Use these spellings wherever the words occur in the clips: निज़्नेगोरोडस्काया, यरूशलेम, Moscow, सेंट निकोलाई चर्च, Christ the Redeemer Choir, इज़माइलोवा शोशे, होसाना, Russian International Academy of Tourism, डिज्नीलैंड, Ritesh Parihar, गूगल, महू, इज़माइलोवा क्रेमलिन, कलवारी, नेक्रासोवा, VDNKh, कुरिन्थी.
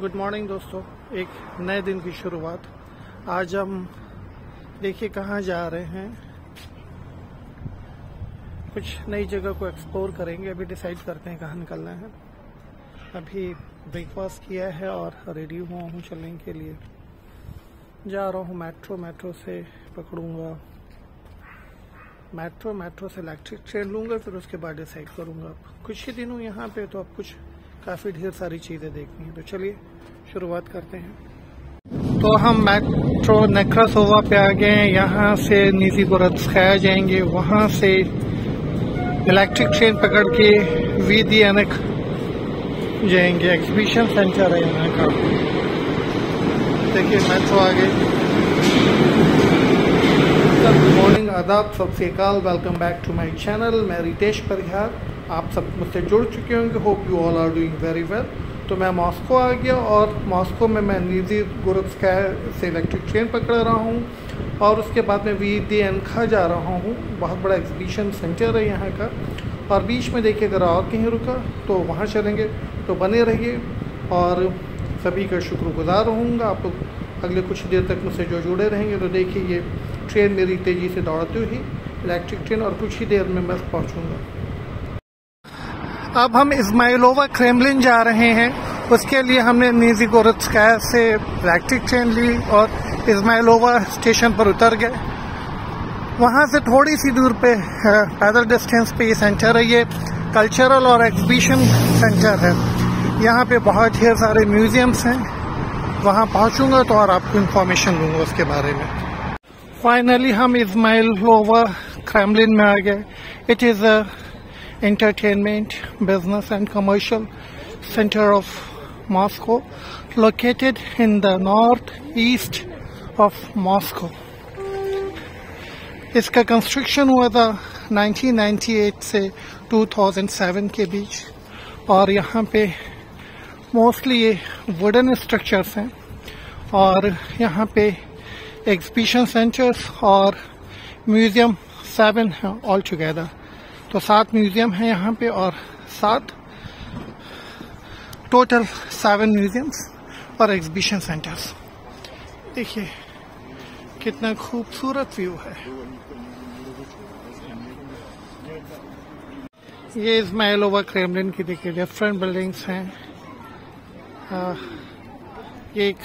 Good morning दोस्तों, एक नए दिन की शुरुआत। आज हम देखिए कहाँ जा रहे हैं, कुछ नई जगह को एक्सप्लोर करेंगे। अभी डिसाइड करते हैं कहाँ निकलना है। अभी ब्रेकफास्ट किया है और रेडी हुआ हूँ चलने के लिए। जा रहा हूँ मेट्रो से पकड़ूंगा, मेट्रो से इलेक्ट्रिक ट्रेन लूँगा, फिर उसके बाद डिसाइड करूँगा। कुछ ही दिन हूँ यहाँ पे, तो अब कुछ काफ़ी ढेर सारी चीज़ें देखनी है, तो चलिए शुरुआत करते हैं। तो हम मेट्रो नेक्रासोवा पे आ गए हैं। यहाँ से निज़्नेगोरोडस्काया जाएंगे, वहाँ से इलेक्ट्रिक ट्रेन पकड़ के वीडीएनएक जाएंगे। एग्जीबिशन सेंटर है यहाँ का। देखिए मेट्रो आ गए। गुड मॉर्निंग, आदाब, सत श्री अकाल, welcome back to my channel. मैं रितेश परिहार, आप सब मुझसे जुड़ चुके होंगे। Hope you all are doing very well. तो मैं मॉस्को आ गया और मॉस्को में मैं निज़्नेगोरोडस्काया से इलेक्ट्रिक ट्रेन पकड़ रहा हूँ और उसके बाद मैं वीडीएनखा जा रहा हूँ। बहुत बड़ा एग्जीबिशन सेंटर है यहाँ का। और बीच में देखिए अगर और कहीं रुका तो वहाँ चलेंगे, तो बने रहिए। और सभी का शुक्रगुजार रहूँगा, आप लोग अगले कुछ देर तक मुझसे जो जुड़े रहेंगे। तो देखिए ये ट्रेन मेरी तेज़ी से दौड़ती हुई इलेक्ट्रिक ट्रेन, और कुछ ही देर में मैं पहुंचूंगा। अब हम इज़माइलोवा क्रेमलिन जा रहे हैं। उसके लिए हमने निज़्नेगोरोडस्काया से इलेक्ट्रिक ट्रेन ली और इज़माइलोवा स्टेशन पर उतर गए। वहां से थोड़ी सी दूर पे पैदल डिस्टेंस पे ये सेंटर है। ये कल्चरल और एग्जीबिशन सेंटर है। यहाँ पे बहुत ढेर सारे म्यूजियम्स हैं। वहाँ पहुँचूँगा तो और आपको इन्फॉर्मेशन दूंगा उसके बारे में। फाइनली हम इज़माइलोवा क्रेमलिन में आ गए। It is a entertainment, business and commercial centre of Moscow, located in the north east of Moscow. इसका कंस्ट्रक्शन हुआ था 1998 से 2007 के बीच, और यहाँ पे मोस्टली ये वुडन स्ट्रक्चर्स हैं। और यहाँ पे एग्जीबिशन सेंटर्स और म्यूज़ियम 7 हैं ऑल टुगेदर। तो 7 म्यूज़ियम हैं यहाँ पे, और 7 टोटल 7 म्यूज़ियम्स और एग्जीबिशन सेंटर्स। देखिए कितना खूबसूरत व्यू है। ये इज़माइलोवा क्रेमलिन की देखिए डिफरेंट बिल्डिंग्स हैं। ये एक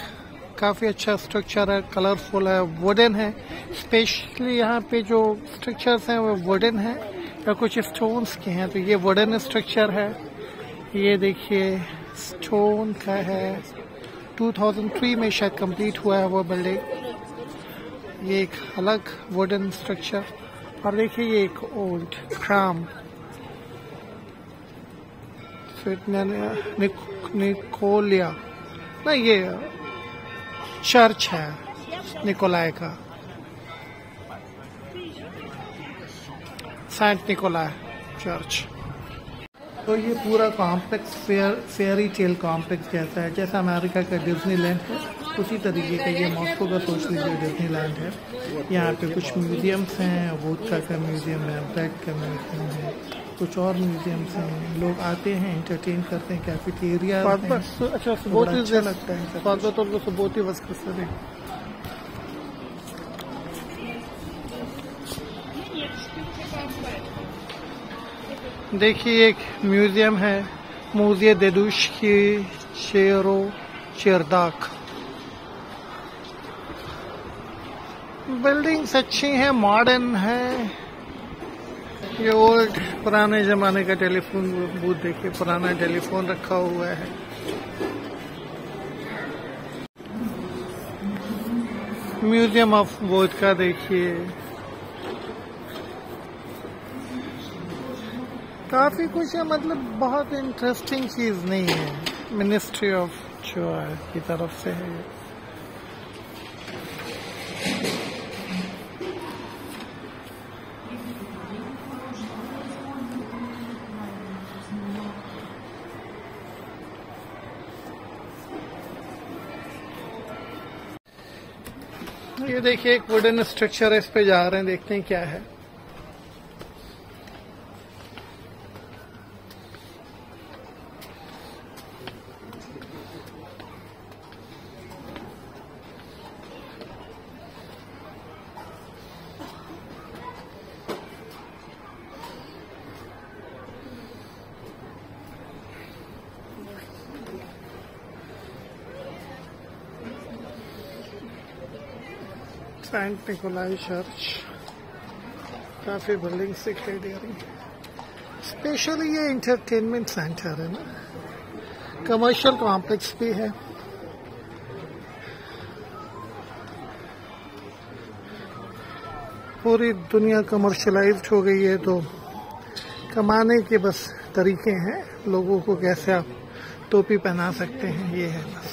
काफ़ी अच्छा स्ट्रक्चर है, कलरफुल है, वुडन है। स्पेशली यहाँ पे जो स्ट्रक्चर्स हैं वो वुडन है या कुछ स्टोन्स के हैं। तो ये वुडन स्ट्रक्चर है। ये देखिए स्टोन का है, 2003 में शायद कंप्लीट हुआ है वो बिल्डिंग। ये एक अलग वुडन स्ट्रक्चर। और देखिए ये एक ओल्ड क्राम निकोलिया ना, ये चर्च है निकोलाई का, सेंट निकोलाई चर्च। तो ये पूरा कॉम्प्लेक्स फेयरी टेल कॉम्प्लेक्स जैसा है। जैसा अमेरिका का डिज्नीलैंड है, उसी तरीके का ये मॉस्को का सोच लीजिए डिज्नीलैंड है। यहाँ पे कुछ म्यूजियम्स हैं, वोदका का म्यूजियम है, ब्रेड का म्यूजियम है, कुछ और म्यूजियम्स हैं। लोग आते हैं, एंटरटेन करते हैं, कैफेटेरिया अच्छा लगता है। देखिए एक म्यूजियम है, मूजिया देदुश की शेरो शेरदाक। बिल्डिंग्स अच्छी हैं, मॉडर्न है। ये ओल्ड पुराने जमाने का टेलीफोन बूथ देखिए, पुराना टेलीफोन रखा हुआ है। म्यूजियम ऑफ वोदका देखिए, काफी कुछ है। मतलब बहुत इंटरेस्टिंग चीज नहीं है। मिनिस्ट्री ऑफ जॉय की तरफ से है। ये देखिए एक वुडन स्ट्रक्चर है, इस पे जा रहे हैं, देखते हैं क्या है। सेंट निकोलाई चर्च, काफ़ी बिल्डिंग्स दिखाई दे रही हैं। स्पेशली ये इंटरटेनमेंट सेंटर है ना, कमर्शियल कॉम्प्लेक्स भी है। पूरी दुनिया कमर्शलाइज्ड हो गई है, तो कमाने के बस तरीके हैं, लोगों को कैसे आप टोपी पहना सकते हैं, ये है बस।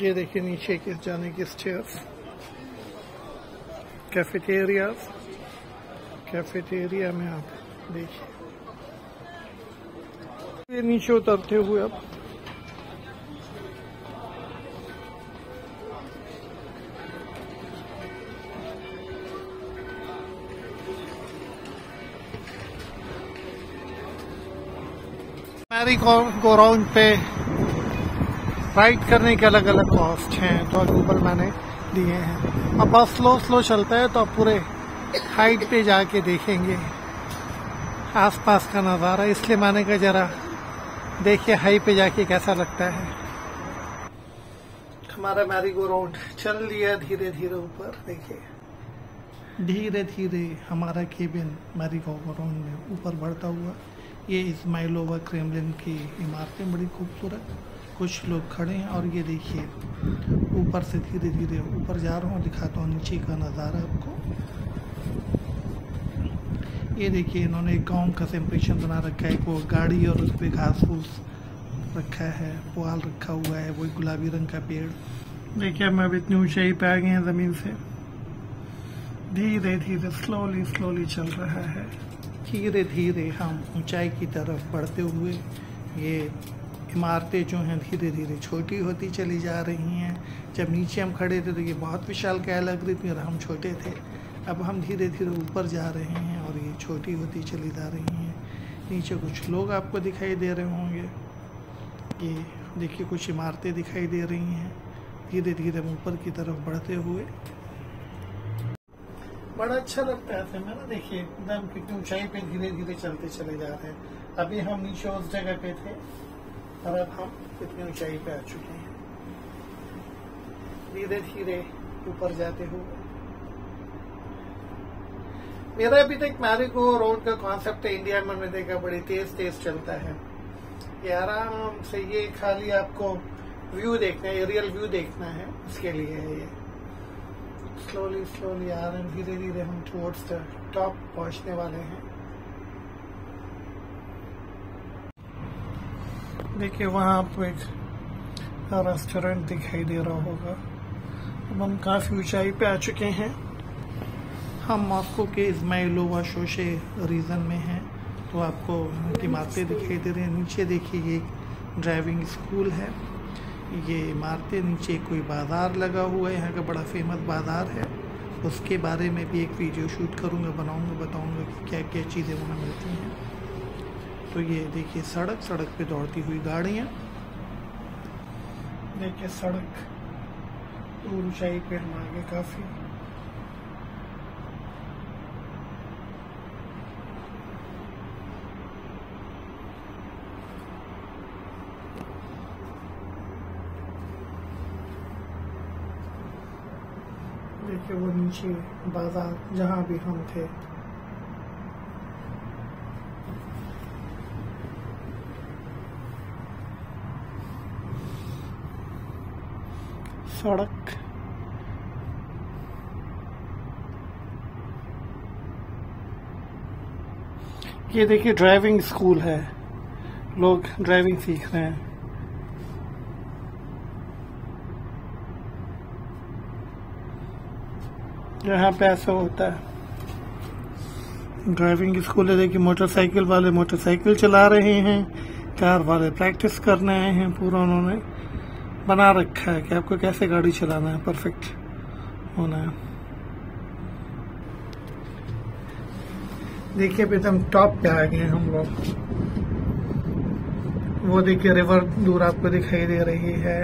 ये देखिए नीचे के जाने की स्टेयर्स, कैफेटेरियाज, कैफेटेरिया में आप देखिए। ये नीचे उतरते हुए आप गो राउंड पे राइड करने के अलग अलग कॉस्ट हैं, तो गूगल मैंने दिए हैं। अब बस स्लो स्लो चलता है तो आप पूरे हाइट पे जाके देखेंगे आसपास का नज़ारा, इसलिए मैंने कहा जरा देखिए हाई पे जाके कैसा लगता है। हमारा मैरी गो राउंड चल दिया धीरे धीरे ऊपर, देखिए धीरे धीरे हमारा केबिन मैरी गो राउंड में ऊपर बढ़ता हुआ। ये इज़माइलोवा क्रेमलिन की इमारतें बड़ी खूबसूरत, कुछ लोग खड़े हैं। और ये देखिए ऊपर से धीरे धीरे ऊपर जा रहा हूँ, दिखाता हूँ नीचे का नज़ारा आपको। ये देखिए इन्होंने एक गाँव का सेम्प्रेशन बना रखा है, एक वो गाड़ी और उस पर घास फूस रखा है, पुआल रखा हुआ है, वो गुलाबी रंग का पेड़। देखिए हम अभी इतनी ऊँचाई पे आ गए हैं ज़मीन से, धीरे धीरे स्लोली स्लोली चल रहा है। धीरे धीरे हम ऊंचाई की तरफ बढ़ते हुए ये इमारतें जो हैं धीरे धीरे छोटी होती चली जा रही हैं। जब नीचे हम खड़े थे तो ये बहुत विशालकाय लग रही थी और हम छोटे थे। अब हम धीरे धीरे ऊपर जा रहे हैं और ये छोटी होती चली जा रही हैं। नीचे कुछ लोग आपको दिखाई दे रहे होंगे, ये देखिए कुछ इमारतें दिखाई दे रही हैं। धीरे धीरे हम ऊपर की तरफ बढ़ते हुए बड़ा अच्छा लगता है ना। देखिए एकदम कितनी ऊंचाई पे धीरे धीरे चलते चले जा रहे हैं। अभी हम नीचे उस जगह पे थे और अब हम कितनी ऊंचाई पे आ चुके हैं, धीरे धीरे ऊपर जाते हुए। मेरा अभी तक मैरीगो राउंड का कॉन्सेप्ट है इंडिया में मैंने देखा बड़ी तेज तेज चलता है, ये आराम से, ये खाली आपको व्यू देखना है, एरियल व्यू देखना है, उसके लिए है ये। स्लोली स्लोली आ रहे हैं, धीरे धीरे हम टुवर्ड्स द टॉप पहुंचने वाले हैं। देखिए वहाँ आपको एक रेस्टोरेंट दिखाई दे रहा होगा। अब हम काफ़ी ऊंचाई पे आ चुके हैं, हम मॉस्को के इज़माइलोवा शोशे रीजन में हैं, तो आपको इमारतें दिखाई दे रही हैं। नीचे देखिए ये एक ड्राइविंग स्कूल है, ये इमारतें, नीचे कोई बाज़ार लगा हुआ है, यहाँ का बड़ा फेमस बाज़ार है, उसके बारे में भी एक वीडियो शूट करूँगा, बताऊँगा कि क्या क्या चीज़ें वहाँ मिलती हैं। तो ये देखिए सड़क, सड़क पे दौड़ती हुई गाड़ियाँ, देखिए सड़क ऊंचाई पे हम आगे काफ़ी। देखिए वो नीचे बाजार जहाँ भी हम थे। सड़क ये देखिए ड्राइविंग स्कूल है, लोग ड्राइविंग सीख रहे हैं। यहाँ पे ऐसा होता है ड्राइविंग स्कूल है, देखिए मोटरसाइकिल वाले मोटरसाइकिल चला रहे हैं, कार वाले प्रैक्टिस करने आए हैं। पूरा उन्होंने बना रखा है कि आपको कैसे गाड़ी चलाना है, परफेक्ट होना है। देखिए अभी तो हम टॉप पे आ गए हम लोग, वो देखिए रिवर दूर आपको दिखाई दे रही है।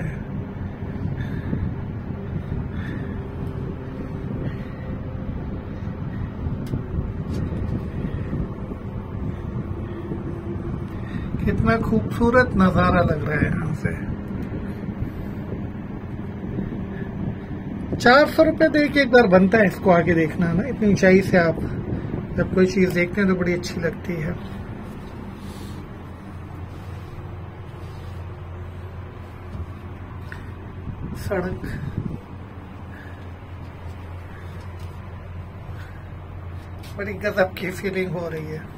कितना खूबसूरत नज़ारा लग रहा है यहाँ से। 400 रुपये दे के एक बार बनता है, इसको आगे देखना ना। इतनी ऊंचाई से आप जब कोई चीज देखते हैं तो बड़ी अच्छी लगती है। सड़क बड़ी गजब की फीलिंग हो रही है।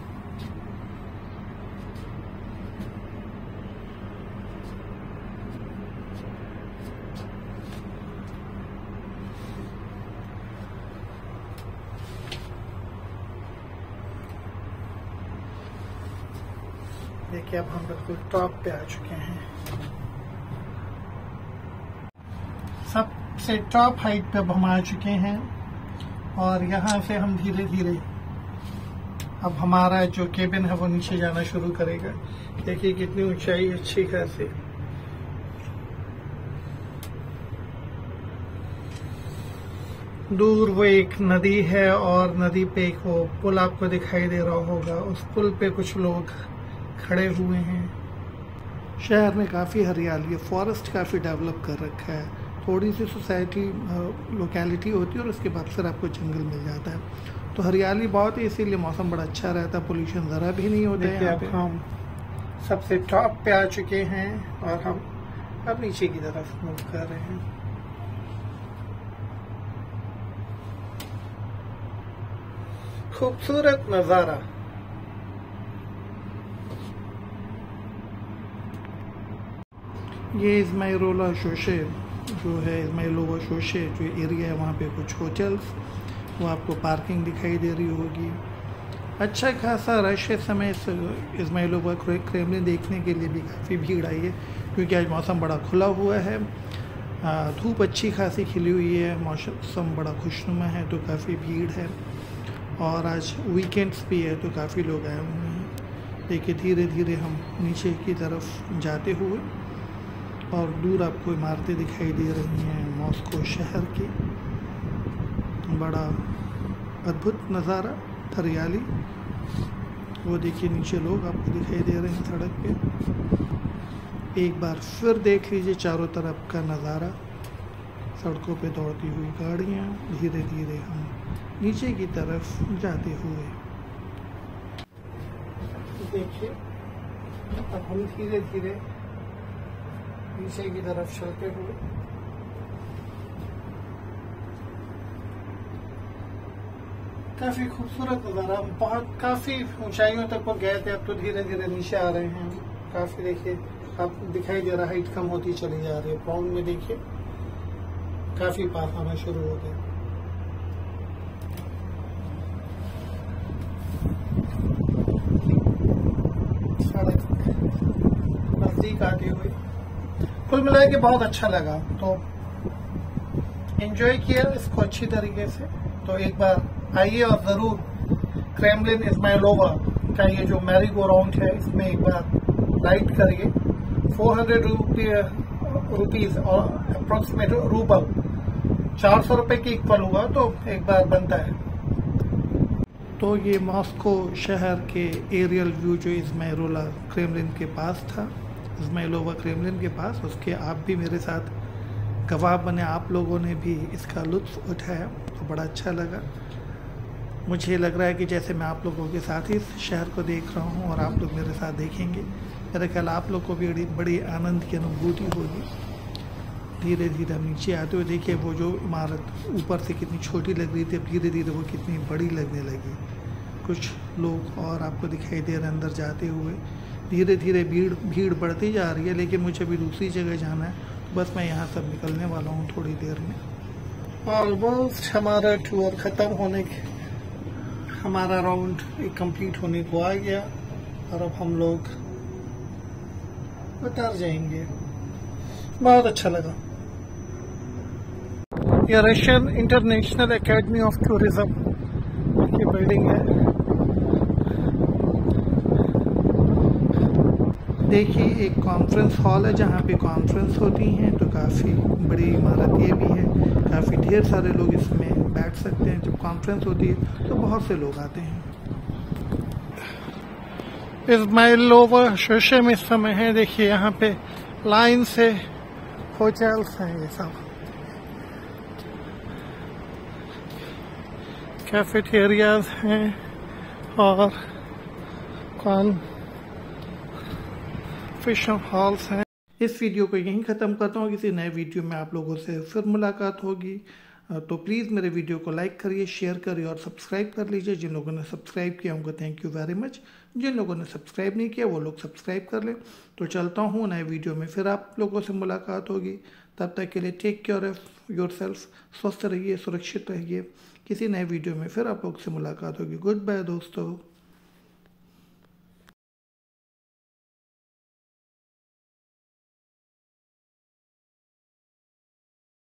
देखिए अब हम बिल्कुल टॉप पे आ चुके हैं, सबसे टॉप हाइट पे हम आ चुके हैं। और यहाँ से हम धीरे धीरे अब हमारा जो केबिन है वो नीचे जाना शुरू करेगा। देखिए कितनी ऊंचाई, अच्छी खासी। दूर वो एक नदी है और नदी पे एक वो पुल आपको दिखाई दे रहा होगा, उस पुल पे कुछ लोग खड़े हुए हैं। शहर में काफ़ी हरियाली है, फॉरेस्ट काफ़ी डेवलप कर रखा है। थोड़ी सी सोसाइटी लोकेलिटी होती है और उसके बाद फिर आपको जंगल मिल जाता है, तो हरियाली बहुत है, इसीलिए मौसम बड़ा अच्छा रहता है, पोल्यूशन ज़रा भी नहीं होता है। अब हम सबसे टॉप पे आ चुके हैं और हम अब नीचे की तरफ मूव कर रहे हैं। खूबसूरत नज़ारा। ये इज़माइलोवा शोशे जो है, इज़माइलोवा शोशे जो एरिया है, वहाँ पे कुछ होटल्स, वो आपको पार्किंग दिखाई दे रही होगी। अच्छा खासा रश है समय इस इज़माइलोवा क्रेमलिन देखने के लिए भी काफ़ी भीड़ आई है, क्योंकि आज मौसम बड़ा खुला हुआ है, धूप अच्छी खासी खिली हुई है, मौसम बड़ा खुशनुमा है, तो काफ़ी भीड़ है। और आज वीकेंड्स भी है तो काफ़ी लोग आए हुए हैं। देखिए धीरे धीरे हम नीचे की तरफ जाते हुए और दूर आपको इमारतें दिखाई दे रही हैं मॉस्को शहर की। बड़ा अद्भुत नज़ारा, हरियाली। वो देखिए नीचे लोग आपको दिखाई दे रहे हैं सड़क पे। एक बार फिर देख लीजिए चारों तरफ का नज़ारा, सड़कों पे दौड़ती हुई गाड़ियाँ। धीरे धीरे हम नीचे की तरफ जाते हुए देखिए अब हम धीरे धीरे नीचे की तरफ चलते हुए काफी खूबसूरत नज़ारा। हम काफी ऊंचाइयों तक को गए थे, अब तो धीरे धीरे नीचे आ रहे हैं। काफी देखिए आपको दिखाई दे रहा है, हाइट कम होती चली जा रही है। पाउंड में देखिए काफी पास आना शुरू हो गया। नजदीक आते हुए कुल मिला के बहुत अच्छा लगा, तो एंजॉय किया इसको अच्छी तरीके से। तो एक बार आइए और ज़रूर क्रेमलिन इज़माइलोवा का ये जो मैरी गो राउंड है इसमें एक बार राइड करिए। 400 रुपीज़ और अप्रोक्सीमेट रूबल 400 रुपये की इक्वल हुआ, तो एक बार बनता है। तो ये मॉस्को शहर के एरियल व्यू जो इज़माइलोवा क्रेमलिन के पास था, इज़माइलोवा क्रेमलिन के पास, उसके आप भी मेरे साथ गवाह बने, आप लोगों ने भी इसका लुत्फ़ उठाया, तो बड़ा अच्छा लगा। मुझे लग रहा है कि जैसे मैं आप लोगों के साथ ही इस शहर को देख रहा हूँ और आप लोग मेरे साथ देखेंगे, मेरे ख्याल आप लोग को भी बड़ी आनंद की अनुभूति होगी। धीरे धीरे हम नीचे आते हुए देखिए वो जो इमारत ऊपर से कितनी छोटी लग रही थी, अब धीरे धीरे वो कितनी बड़ी लगने लगी। कुछ लोग और आपको दिखाई दे रहे अंदर जाते हुए। धीरे धीरे भीड़ बढ़ती जा रही है, लेकिन मुझे अभी दूसरी जगह जाना है, तो बस मैं यहाँ से निकलने वाला हूँ थोड़ी देर में। ऑलमोस्ट हमारा टूर ख़त्म होने के, हमारा राउंड कंप्लीट होने को आ गया और अब हम लोग उतर जाएंगे। बहुत अच्छा लगा। यह Russian international academy of tourism की बिल्डिंग है। देखिए एक कॉन्फ्रेंस हॉल है जहाँ पे कॉन्फ्रेंस होती हैं, तो काफ़ी बड़ी इमारत ये भी है, काफ़ी ढेर सारे लोग इसमें बैठ सकते हैं। जब कॉन्फ्रेंस होती है तो बहुत से लोग आते हैं। इज़माइलोवा शोशे में इस समय है, देखिए यहाँ पे लाइन से होटल्स हैं ये सब। कैफेटेरियाज हैं और फिश हॉल्स हैं। इस वीडियो को यहीं ख़त्म करता हूँ, किसी नए वीडियो में आप लोगों से फिर मुलाकात होगी। तो प्लीज़ मेरे वीडियो को लाइक करिए, शेयर करिए और सब्सक्राइब कर लीजिए। जिन लोगों ने सब्सक्राइब किया उनको थैंक यू वेरी मच, जिन लोगों ने सब्सक्राइब नहीं किया वो लोग सब्सक्राइब कर लें। तो चलता हूँ, नए वीडियो में फिर आप लोगों से मुलाकात होगी। तब तक के लिए टेक केयर ऑफ योरसेल्फ, स्वस्थ रहिए, सुरक्षित रहिए। किसी नए वीडियो में फिर आप लोग से मुलाकात होगी। गुड बाय दोस्तों।